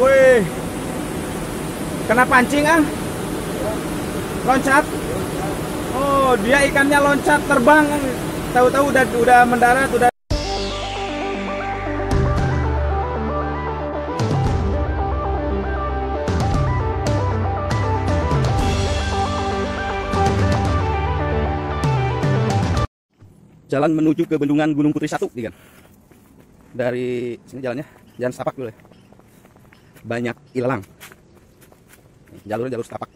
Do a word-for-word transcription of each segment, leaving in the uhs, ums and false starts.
Wih, kena pancing ah? Loncat? Oh, dia ikannya loncat terbang. Tahu-tahu udah udah mendarat, udah. Jalan menuju ke Bendungan Gunung Puteri satu, kan? Dari sini jalannya, jalan setapak dulu ya. Banyak ilalang. Jalurnya jalur setapak,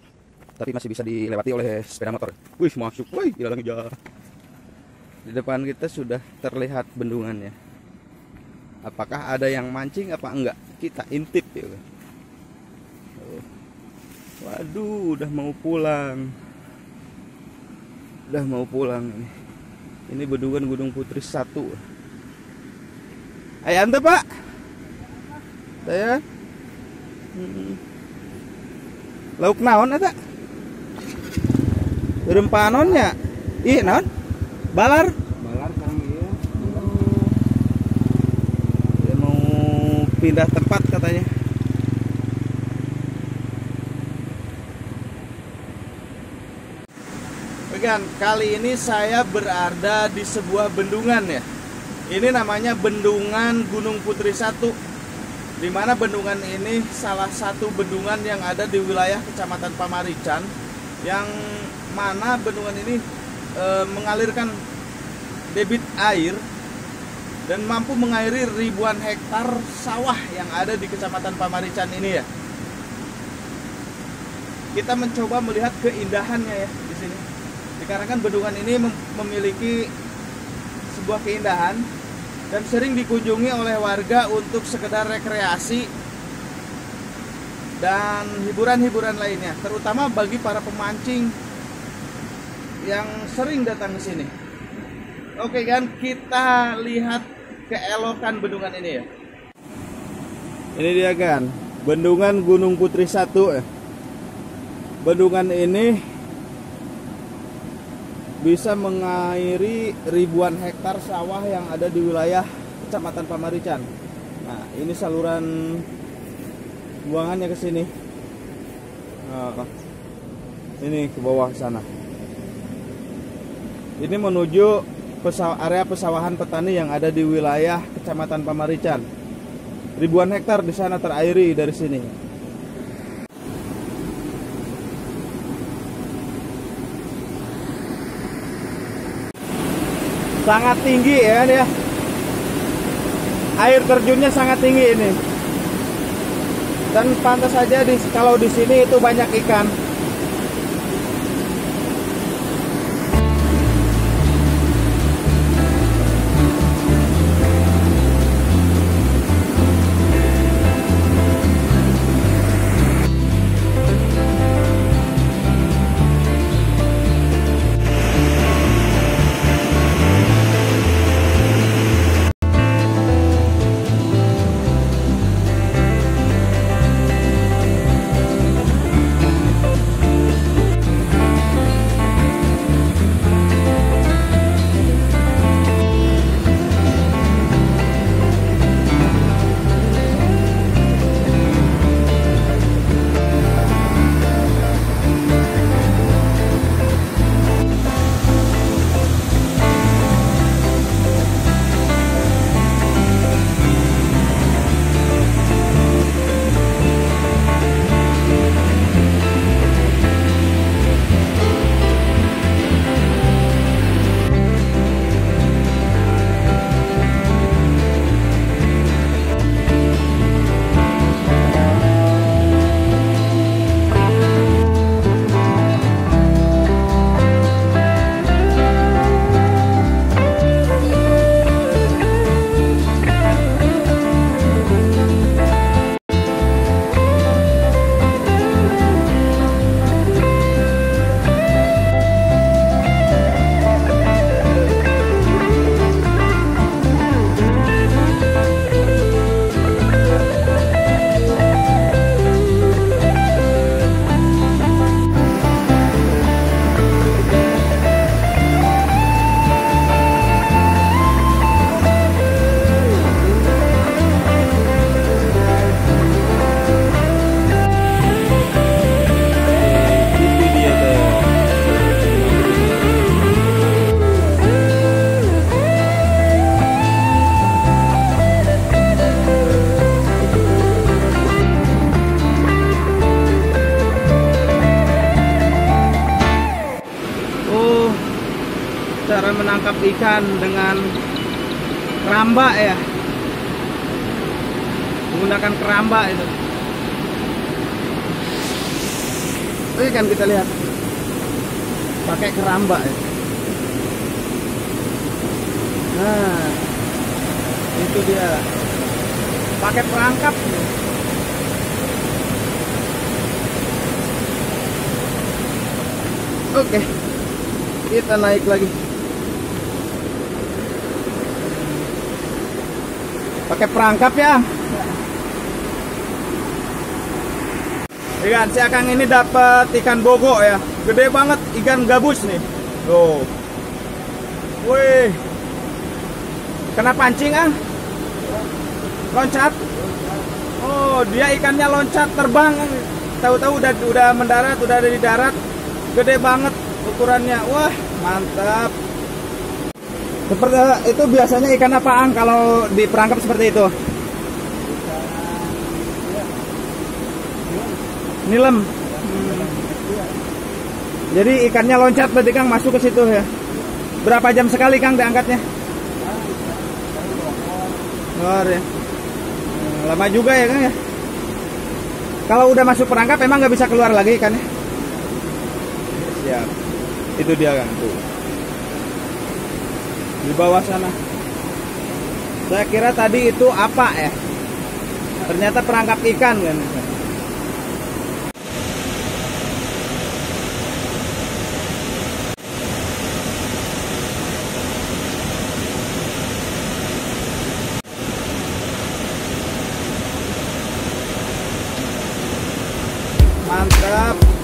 tapi masih bisa dilewati oleh sepeda motor. Wih, masuk, wih, ilalang hijau. Di depan kita sudah terlihat bendungannya. Apakah ada yang mancing apa enggak? Kita intip ya. Waduh, udah mau pulang. Udah mau pulang ini. Ini Bendungan Gunung Puteri satu. Ayo ante, Pak. Saya. Hmm. Lauk naon eta? Rempanon nya. Ih, naon? Balar? Balar Kang ieu. Dia mau pindah tempat katanya. Kali ini saya berada di sebuah bendungan ya. Ini namanya Bendungan Gunung Puteri satu, dimana bendungan ini salah satu bendungan yang ada di wilayah Kecamatan Pamarican, yang mana bendungan ini e, mengalirkan debit air dan mampu mengairi ribuan hektar sawah yang ada di Kecamatan Pamarican ini ya. Kita mencoba melihat keindahannya ya di sini. Dikarenakan bendungan ini memiliki sebuah keindahan dan sering dikunjungi oleh warga untuk sekedar rekreasi dan hiburan-hiburan lainnya, terutama bagi para pemancing yang sering datang ke sini. Oke kan, kita lihat keelokan bendungan ini ya. Ini dia kan, Bendungan Gunung Puteri satu. Bendungan ini bisa mengairi ribuan hektar sawah yang ada di wilayah Kecamatan Pamarican. Nah, ini saluran buangannya ke sini. Nah, ini ke bawah sana. Ini menuju pesaw area pesawahan petani yang ada di wilayah Kecamatan Pamarican. Ribuan hektar di sana terairi dari sini. Sangat tinggi ya dia. Air terjunnya sangat tinggi ini. Dan pantas saja di, kalau di sini itu banyak ikan. menangkap ikan dengan keramba ya, menggunakan keramba itu. Oke kan, kita lihat pakai keramba ya. Nah itu dia, pakai perangkap. Oke, kita naik lagi pakai perangkap ya. Ikan si Akang ini dapat ikan bogo ya, gede banget, ikan gabus nih. Tuh, wih, kena pancing ah, loncat. Oh, dia ikannya loncat terbang, tahu-tahu udah udah mendarat, udah ada di darat, gede banget ukurannya. Wah, mantap. Seperti itu biasanya ikan apaan kalau di perangkap seperti itu? Nilem. Hmm. Jadi ikannya loncat berarti Kang masuk ke situ ya. Berapa jam sekali Kang diangkatnya? Oh, ya. Lama juga ya Kang ya. Kalau udah masuk perangkap emang nggak bisa keluar lagi ikannya. Siap. Itu dia Kang tuh. Di bawah sana. Saya kira tadi itu apa ya? Ternyata perangkap ikan kan. Mantap.